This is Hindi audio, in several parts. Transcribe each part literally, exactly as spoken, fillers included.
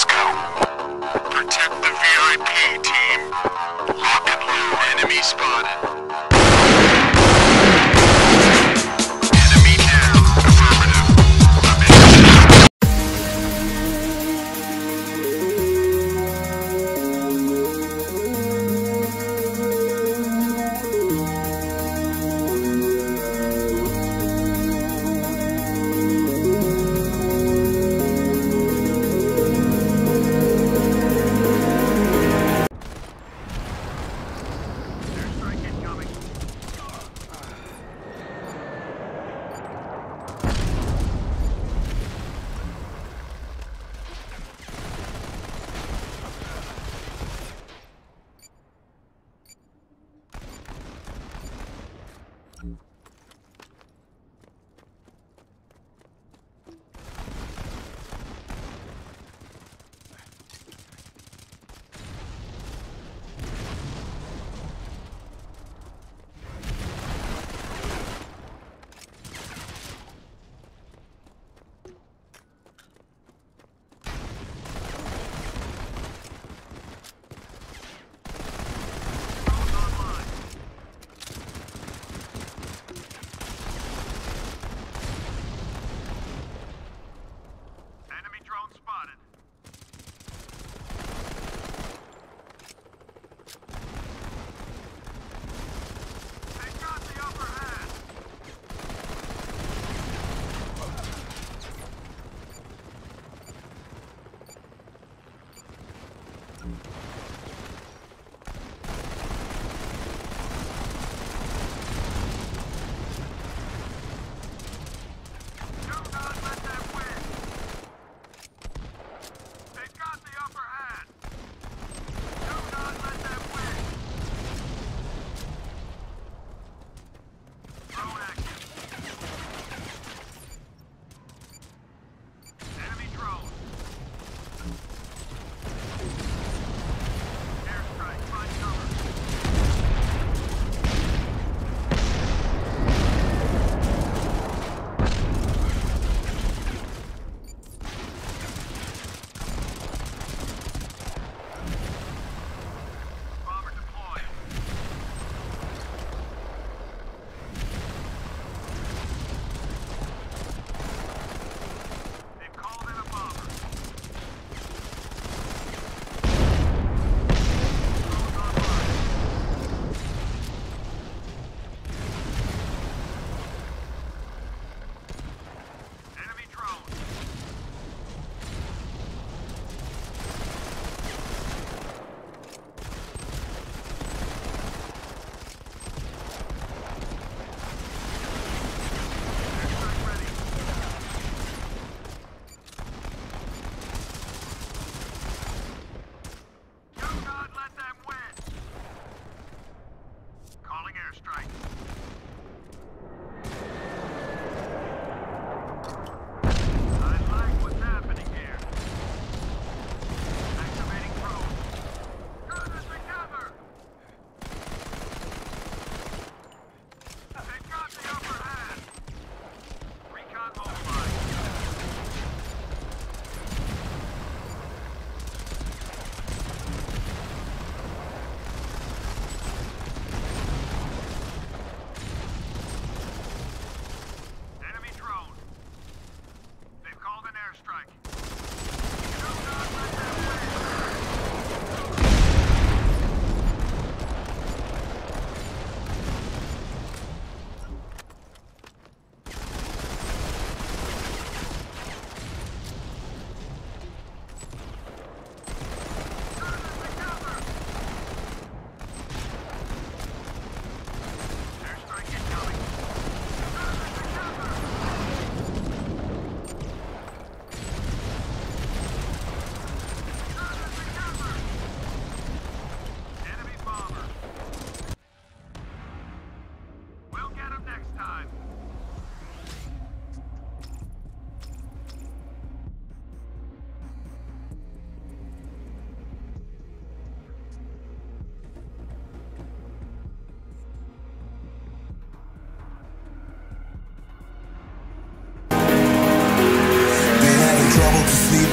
Let's go. Protect the V I P team. Lock and load. Enemy spotted. Enemy down.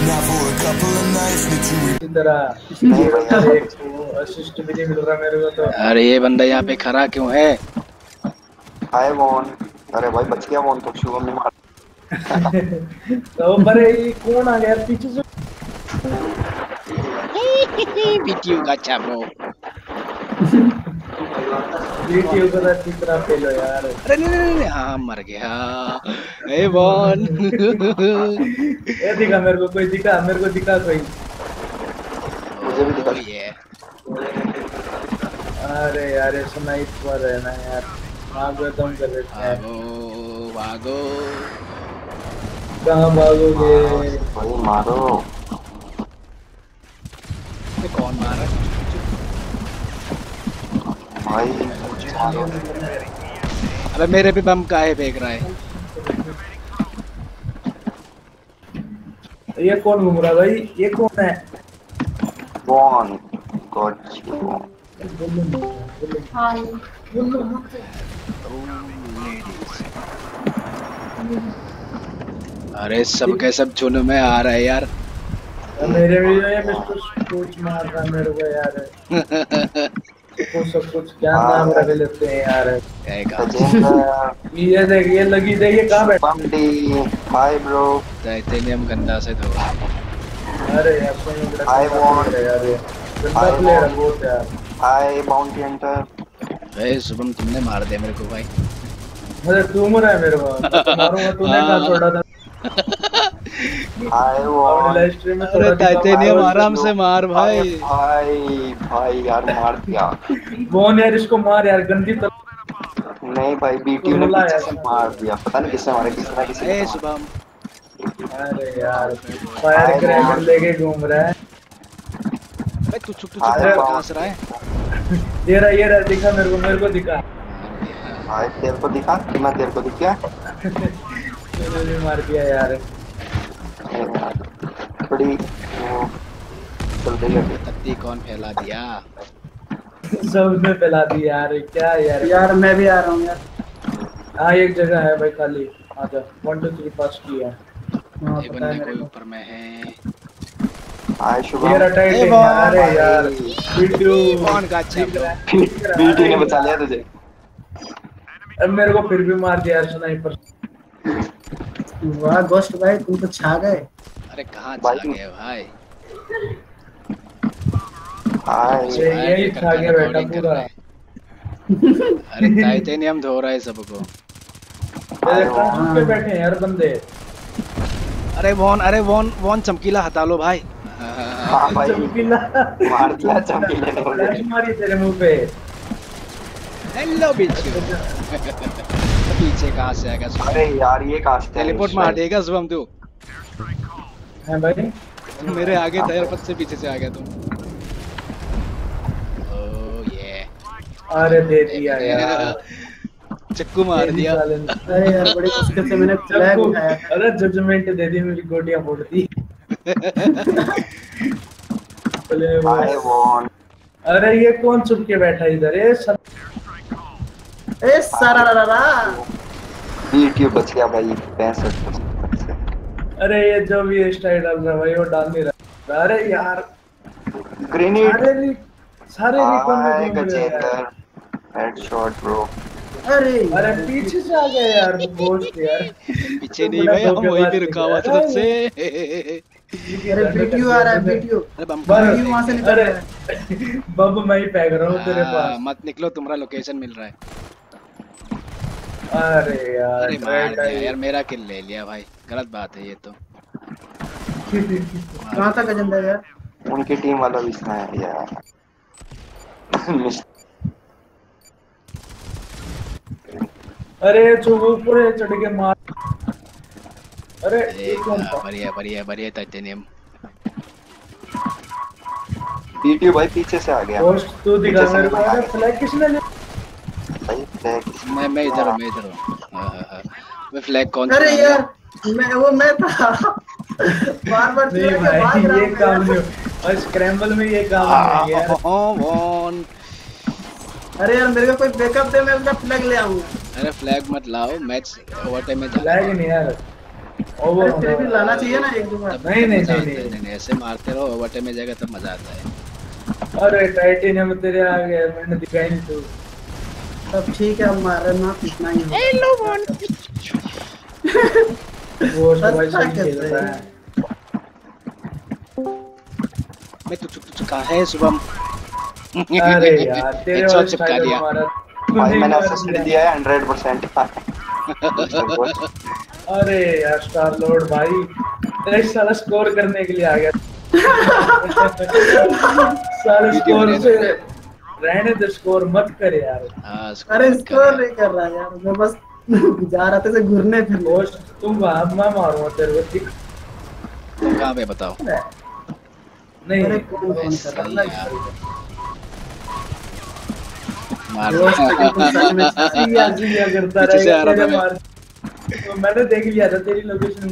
Now for a couple of nights with you. इधर एक तो असिस्ट भी नहीं मिल रहा मेरे को तो। अरे ये बंदा यहाँ पे खड़ा क्यों है? हाय वॉन। अरे भाई बच गया वॉन तो शुभम ने मार। तो बरे ये कौन आ गया पीछे से? बीटीयू का चाबो। बीटीयू का तीसरा फेलो यार। अरे नहीं नहीं नहीं हाँ मर गया। ए बॉन। ये दिखा मेरे को कोई दिखा मेरे को दिखा कोई। मुझे भी दिखा। ये। अरे यार ये स्नाइपर है ना यार। भागो तुम कर लेते हैं। भागो भागो। कहाँ भागोगे? भाई मारो। कौन मार रहा है भाई? मुझे मारो। अरे मेरे पे बम काहे फेंक रहा है? ये कौन घूम रहा है भाई? ये कौन है? कौन गॉड हाय बोलो लेडीज। अरे सब के सब चुन में आ रहा है यार। मेरे भी ये मिस्टर स्कूच मार रहा मेरे को यार। कुछ सब कुछ क्या नाम रख लेते हैं यार। ये देख ये लगी देख ये कहाँ बैठा? बम्बी हाय ब्रो। टाइटेनियम गंदा से तो। अरे यार कोई नहीं। हाय बॉन्ड यार ये। हाय बॉन्ड यार। Hi bounty hunter. अरे शुभम तुमने मार दिया मेरे को भाई। अरे तू मरा है मेरे को। मारूंगा तूने कहाँ छोड़ा था? हाय वॉन। अरे टाइटेनियम आराम से मार भाई। भाई भाई यार मार दिया वॉन यार। इसको मार यार गंदी तरह। नहीं भाई बीटीयू ने पीछे से मार दिया। पता नहीं किसने मारा किसने किसने। ए शुभम। अरे यार फायर क्रैकर लेके घूम रहा है भाई। तू चुप तू चुप रहा हंस रहा है। ये रहा ये रहा दिखा मेरे को मेरे को दिखा। भाई तेरे को दिखा कि मैं तेरे को दिख गया। मैंने मार दिया यार। बड़ी वो चल गई पत्ती कौन फैला दिया? सबने फैला दिया यार। क्या यार यार मैं भी आ रहा हूँ यार। हाँ एक जगह है भाई खाली। आजा वन टू थ्री पास की है। ये बंदे कोई ऊपर में है। आय शुभम ये रटाइटिंग। अरे यार बीटीयू कौन का अच्छा बीटीयू ने बचा लिया तुझे। अब मेरे को फिर भी मार दिया यार स्नाइपर। वाह गोस्ट भाई तुम तो छा गए। अरे कहाँ छा गए भाई? हाय यही छा गया बेटा पूरा। अरे टाइटेनियम धो रहा है सबको। अरे कहाँ पे बैठे हैं यार बंदे? अरे वॉन अरे वॉन वॉन चमकीला हटा लो भाई। हाँ भाई चमकीला मार दिया चमकीला। मारी तेरे मुँह पे। Hello bitch. पीछे कहाँ से आएगा? अरे यार ये कहाँ से? टेलीपोर्ट मार देगा शुभम तू। हैं भाई? मेरे आगे टायर पत्ते पीछे से आ गया तुम। ओह ये। अरे दे दिया यार। चक्कू मार दिया। अरे यार बड़ी मुश्किल से मैंने फ्लैग उठाया। अरे जजमेंट दे दी मेरी गोटियाँ फोड़ दी। अरे ये कौन चुपके बैठा इधर ये सब? ए सारा रा रा बीटीयू बच गया भाई पैंसठ। अरे ये जो भी स्टाइल डाल रहा भाई वो डाल नहीं रहा। अरे यार ग्रेनेड सारे रिकॉन में घूम रहे हैं। Headshot bro. अरे अरे पीछे से आ गया यार गोस्ट यार। पीछे नहीं भाई हम वहीं पे रुका हुआ था सबसे। अरे बीटीयू आ रहा है बीटीयू। अरे बम वहां से निकल रहा है। बम मैं ही फेंक रहा हूं तेरे पास। मत निकलो तुम्हारा लोकेशन मिल रहा है। अरे यार अरे मार दिया यार। मेरा किल ले लिया भाई। गलत बात है ये तो। कहाँ था गजंदा यार? उनकी टीम वाला भी इसमें है यार। अरे चुप ऊपर चढ़ के मार। अरे बढ़िया बढ़िया बढ़िया टाइटेनियम। बीटीयू भाई पीछे से आ गया। दोस्त तू दिखा मेरे को यार फ्लैग किसने ले? मैं मैं इधर हूँ मैं इधर हूँ। मैं फ्लैग कौन? अरे यार मैं वो मैं था। बार बार फ्लैग के बाद ये काम नहीं और स्क्रैम्बल में ये काम नहीं यार। वॉन अरे यार मेरे को कोई बैकअप दे मैं अपना फ्लैग ले आऊँ। अरे फ्लैग मत लाओ मैच ओवर टाइम में। फ्लैग नहीं यार ओवर तेरे भी लाना चाहिए ना एक दो बार। नहीं नहीं नहीं ऐसे मारते रहो, ओवरटाइम में जाएगा तब मजा आता है। अरे टाइटेनियम तेरे आ गया, मैंने दिखाई नहीं तो सब ठीक है, हम मारना कितना ही है। ए लो वन वो सब खेल रहा है। मैं तो चुप चुप का है शुभम। अरे यार तेरे और चिपका दिया भाई, मैंने असेस ले लिया है हंड्रेड परसेंट। अरे यार स्टार लॉर्ड भाई तेरे सारा स्कोर करने के लिए आ गया। सारे स्कोर से रहने दे, स्कोर मत कर यार। हां अरे स्कोर नहीं कर रहा यार, मैं बस जा रहा था से घुरने फिर होस्ट। तुम वहां मैं मारूंगा तेरे को ठीक कहां पे बताओ। नहीं अरे कौन कर रहा है मार दिया दिया करता रहा। तो मैंने देख लिया था तेरी लोकेशन।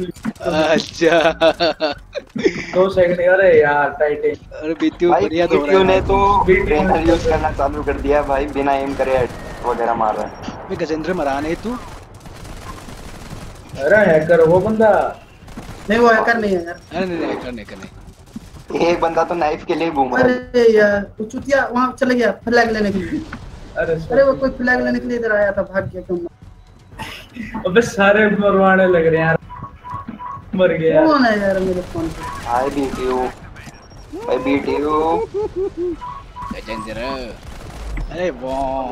अच्छा दो सेकंड। अरे यार टाइटेन अरे बीटीयू बढ़िया दो रहा है। बीटीयू ने तो ट्रेनर यूज करना चालू कर दिया भाई, बिना एम करे हेड वगैरह मार रहा है। मैं गजेंद्र मरान है तू। अरे हैकर वो बंदा नहीं, वो हैकर नहीं है यार। अरे नहीं हैकर नहीं करने, एक बंदा तो नाइफ के लिए घूम रहा है। अरे यार वो चूतिया वहां चला गया फ्लैग लेने के लिए। अरे अरे वो कोई फ्लैग लेने के लिए इधर आया था, भाग गया क्यों। अबे सारे मरवाने लग रहे हैं यार, मर गया यार। कौन है यार मेरे फोन पे? हाय बीटीयू भाई, बीटीयू गजेंद्र। अरे वाह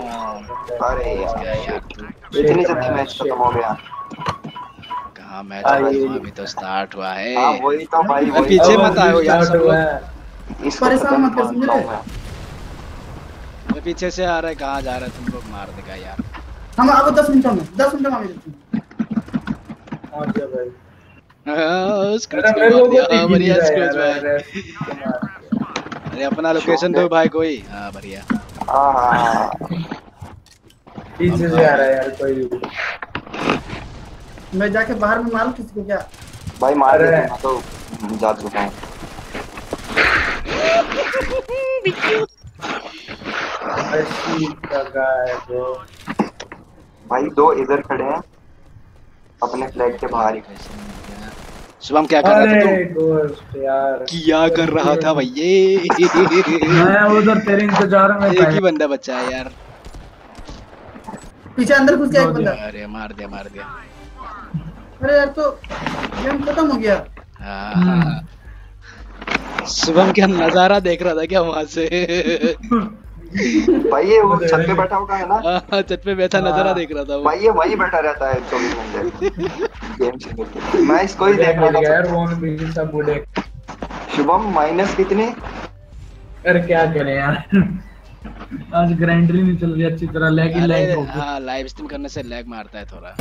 अरे यार इतनी जल्दी मैच खत्म हो गया। कहां मैच अभी तो स्टार्ट हुआ है। हां वही तो भाई, वही पीछे मत आओ यार सब लोग, इस परेशान मत कर समझे। मैं पीछे से आ रहा है, कहां जा रहा है तुम लोग, मार देगा यार। हम अब दस मिनटों में दस मिनटों में आ गया भाई। हां स्क्रैच कर बढ़िया स्क्रैच भाई। अरे अपना लोकेशन दो भाई कोई। हां बढ़िया। हां पीछे से आ रहा है यार कोई। मैं जाके बाहर में मारूं किसी को क्या भाई? मार रहे हैं तो जा चुका हूं। बिट्टू ऐसी जगह है तो भाई दो इधर खड़े हैं अपने फ्लैग के बाहर ही। शुभम क्या कर रहा था तुम यार? क्या कर रहा था भैया? मैं उधर तेरे इंतजार में था। एक ही बंदा बचा है यार, पीछे अंदर घुस गया एक बंदा। अरे मार दिया मार दिया। अरे यार तो गेम खत्म हो गया। हां शुभम क्या नजारा देख रहा था क्या वहां से? भाई ये वो छत पे बैठा होगा है ना? छत पे बैठा नजारा देख रहा था वो। भाई ये वही बैठा रहता है चौबीस घंटे गेम खेलते। मैं इसको ही देख रहा था यार, वो बिजी सब बूढ़े। शुभम माइनस कितने? अरे क्या करें यार, आज ग्राइंडरी नहीं चल रही अच्छी तरह। लैग ही लैग हो। हां लाइव स्ट्रीम करने से लैग मारता है थोड़ा।